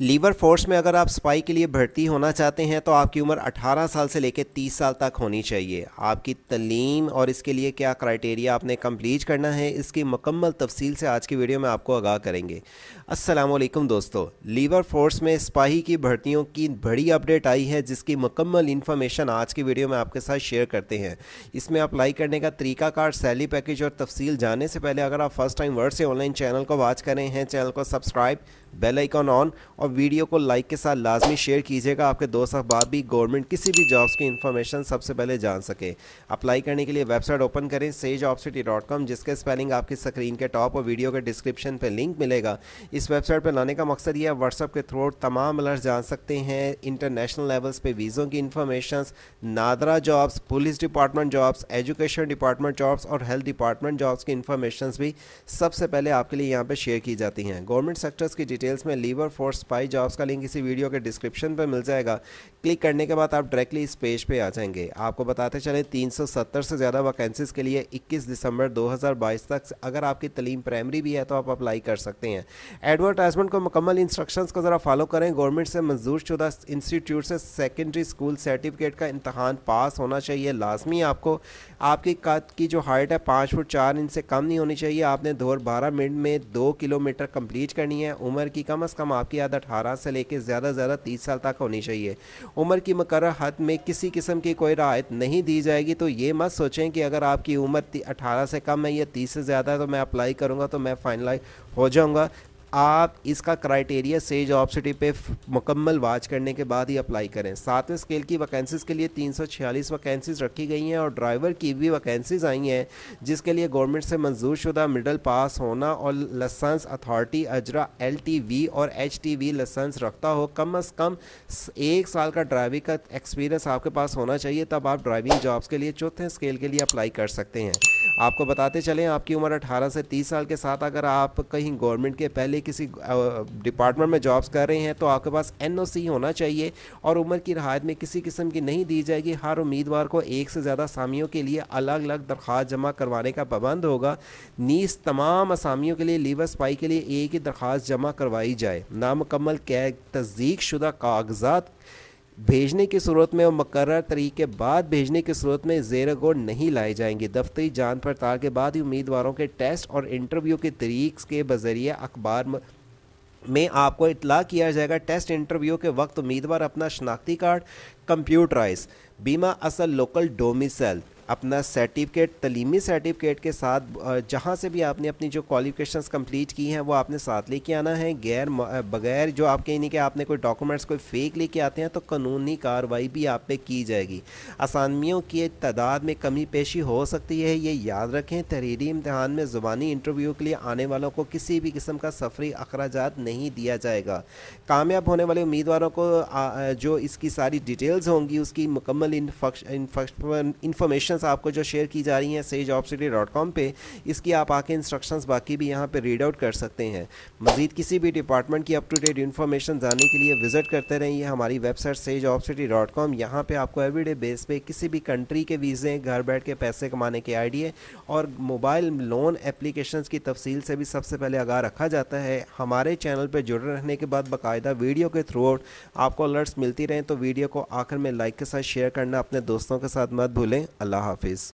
Liver force में अगर आप सिपाही के लिए भर्ती होना चाहते हैं तो आपकी उम्र 18 साल से लेकर 30 साल तक होनी चाहिए। आपकी तलीम और इसके लिए क्या क्राइटेरिया आपने कम्प्लीट करना है इसकी मुकम्मल तफसील से आज की वीडियो में आपको आगाह करेंगे। अस्सलाम वालेकुम दोस्तों, लीवर फोर्स में सिपाही की भर्तियों की बड़ी अपडेट आई है जिसकी मुकम्मल इन्फॉर्मेशन आज की वीडियो में आपके साथ शेयर करते हैं। इसमें अप्लाई करने का तरीका कार्ड, सैलरी पैकेज और तफसील जाने से पहले अगर आप फर्स्ट टाइम वर्ड से ऑनलाइन चैनल को वॉच करें हैं, चैनल को सब्सक्राइब, बेल आइकॉन ऑन और वीडियो को लाइक के साथ लाजमी शेयर कीजिएगा, आपके दोस्त अहबाब भी गवर्नमेंट किसी भी जॉब्स की इन्फॉर्मेशन सबसे पहले जान सके। अप्लाई करने के लिए वेबसाइट ओपन करें sayjobcity.com, जिसके स्पेलिंग आपकी स्क्रीन के टॉप और वीडियो के डिस्क्रिप्शन पे लिंक मिलेगा। इस वेबसाइट पर लाने का मकसद यह है व्हाट्सअप के थ्रू तमाम अलर्ट जान सकते हैं, इंटरनेशनल लेवल्स पर वीज़ों की information, NADRA jobs, police department jobs, education department jobs और हेल्थ डिपार्टमेंट जॉब्स की इन्फॉर्मेशन भी सबसे पहले आपके लिए यहाँ पर शेयर की जाती हैं। गवर्नमेंट सेक्टर्स की डिटेल्स में लीवर फोर्स स्पाई जॉब्स का लिंक इसी वीडियो के डिस्क्रिप्शन पर मिल जाएगा। क्लिक करने के बाद आप डायरेक्टली इस पेज पे आ जाएंगे। आपको बताते चले 370 से ज़्यादा वैकेंसीज के लिए 21 दिसंबर 2022 तक अगर आपकी तलीम प्राइमरी भी है तो आप अप्लाई कर सकते हैं। एडवर्टाइजमेंट को मुकम्मल इंस्ट्रक्शंस को ज़रा फॉलो करें। गवर्नमेंट से मंजूर शुदा इंस्टीट्यूट से सेकेंडरी स्कूल सर्टिफिकेट का इम्तहान पास होना चाहिए लाजमी। आपको आपकी कद की जो हाइट है 5 फुट 4 इंच से कम नहीं होनी चाहिए। आपने दौर 12 मिनट में 2 किलोमीटर कम्प्लीट करनी है। उम्र की कम अज़ कम आपकी 18 से लेकर ज़्यादा 30 साल तक होनी चाहिए। उम्र की मुकर्रर हद में किसी किस्म की कोई राहत नहीं दी जाएगी, तो ये मत सोचें कि अगर आपकी उम्र 18 से कम है या 30 से ज़्यादा है तो मैं अप्लाई करूँगा तो मैं फाइनलाइज हो जाऊँगा। आप इसका क्राइटेरिया से जॉब सिटी पे मुकम्मल वाच करने के बाद ही अप्लाई करें। 7वें स्केल की वैकेंसीज़ के लिए 346 वैकेंसीज़ रखी गई हैं और ड्राइवर की भी वैकेंसीज़ आई हैं, जिसके लिए गवर्नमेंट से मंजूर शुदा मिडल पास होना और लाइसेंस अथॉरिटी अजरा LTV और HTV लाइसेंस रखता हो, कम अज़ कम 1 साल का ड्राइविंग का एक्सपीरियंस आपके पास होना चाहिए, तब आप ड्राइविंग जॉब्स के लिए 4वें स्केल के लिए अप्लाई कर सकते हैं। आपको बताते चलें आपकी उम्र 18 से 30 साल के साथ अगर आप कहीं गवर्नमेंट के पहले किसी डिपार्टमेंट में जॉब्स कर रहे हैं तो आपके पास NOC होना चाहिए और उम्र की रियायत में किसी किस्म की नहीं दी जाएगी। हर उम्मीदवार को 1 से ज़्यादा असामियों के लिए अलग अलग दरख्वास्त जमा करवाने का पाबंद होगा। नीस तमाम असामियों के लिए लीवर स्पाई के लिए 1 ही दरख्वास्त जमा करवाई जाए। नामुकम्मल तस्दीक शुदा कागजात भेजने की सूरत में और मुकर्रर तरीके बाद भेजने की सूरत में ज़ेर गौर नहीं लाए जाएंगे। दफ्तरी जान पड़ताल के बाद ही उम्मीदवारों के टेस्ट और इंटरव्यू के तरीक़ के बज़रिया अखबार में आपको इतला किया जाएगा। टेस्ट इंटरव्यू के वक्त उम्मीदवार अपना शनाख्ती कार्ड, कंप्यूटराइज बीमा असल लोकल डोमिसल, अपना सर्टिफिकेट, तलीमी सर्टिफिकेट के साथ जहाँ से भी आपने अपनी जो क्वालिफिकेशंस कंप्लीट की हैं वो आपने साथ लेके आना है। बगैर जो आप कहीं नहीं कि आपने कोई डॉक्यूमेंट्स कोई फेक लेके आते हैं तो कानूनी कार्रवाई भी आप पे की जाएगी। असामियों की तादाद में कमी पेशी हो सकती है, ये याद रखें। तहरीरी इम्तहान में ज़ुबानी इंटरव्यू के लिए आने वालों को किसी भी किस्म का सफरी अखराजात नहीं दिया जाएगा। कामयाब होने वाले उम्मीदवारों को जो इसकी सारी डिटेल्स होंगी उसकी मुकम्मल इंफॉर्मेशन आपको जो शेयर की जा रही हैं sayjobcity.com पे, इसकी आप आके इंस्ट्रक्शंस बाकी भी यहाँ पे रीड आउट कर सकते हैं। मजीद किसी भी डिपार्टमेंट की अप टू डेट इन्फॉर्मेशन जानने के लिए विजिट करते रहें हमारी वेबसाइट sayjobcity.com। यहाँ पे आपको एवरीडे बेस पे किसी भी कंट्री के वीज़े, घर बैठ के पैसे कमाने के आइडिया और मोबाइल लोन एप्लीकेशन की तफसील से भी सबसे पहले आगाह रखा जाता है। हमारे चैनल पर जुड़े रहने के बाद बाकायदा वीडियो के थ्रू आउट आपको अलर्ट्स मिलती रहें, तो वीडियो को आखिर में लाइक के साथ शेयर करना अपने दोस्तों के साथ मत भूलें। अल्लाह हाफिज़।